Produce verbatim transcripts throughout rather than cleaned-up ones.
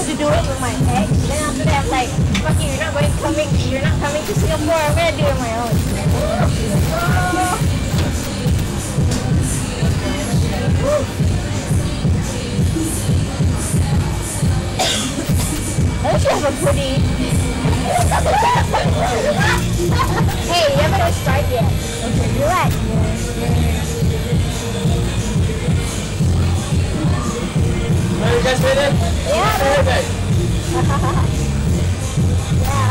wanted to do it with my ex. Then after that, I'm like, fuck you, you're not going coming. You're not coming to Singapore. I'm gonna do it on my own. I wish you have a pretty. Hey, you haven't started yet. Okay, relax. Are you guys ready? Yeah. Ready? Yeah.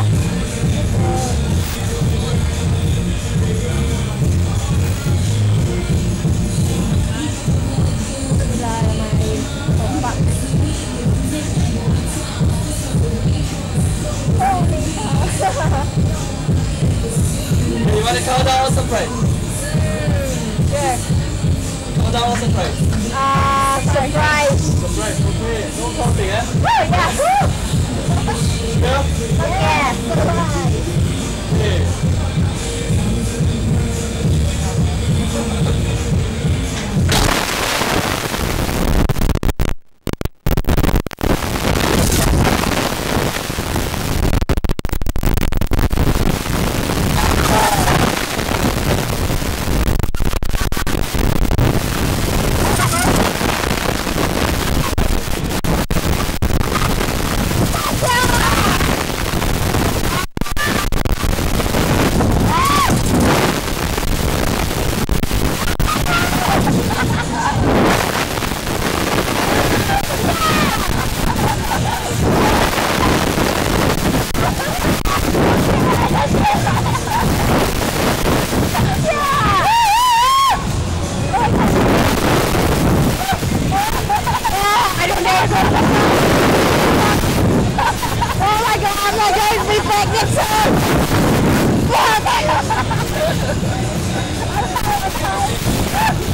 Oh, you want to call that a surprise? Mm, sure. Call that a surprise. Ah, uh, surprise. Surprise, okay. No counting, eh? Woo, yeah, woo! Yeah? Yeah, surprise.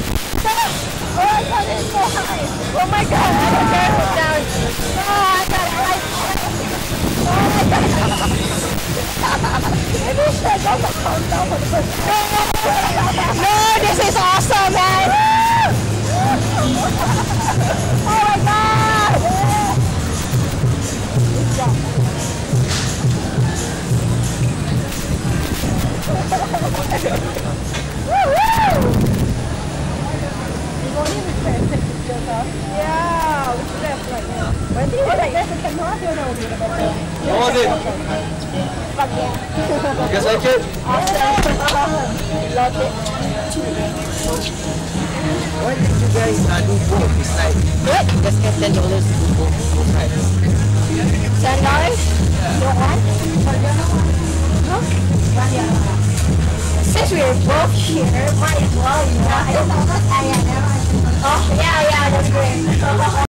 Okay. Oh my god, I got it down. Oh, I got it right. Oh my god. No, this is awesome, man. Oh my god. Good job. Woo-hoo! Yeah, we should have like that. But I think we like that because not doing all the other things. What was it? Fuck yeah. You guys like it? Awesome. Love it. Why did you guys uh, do both besides? What? Just get ten dollars to do both besides. ten dollars? No one? No? One. Since we are both here, might as well, you know. I don't know what I am. Oh, yeah, yeah, that's great.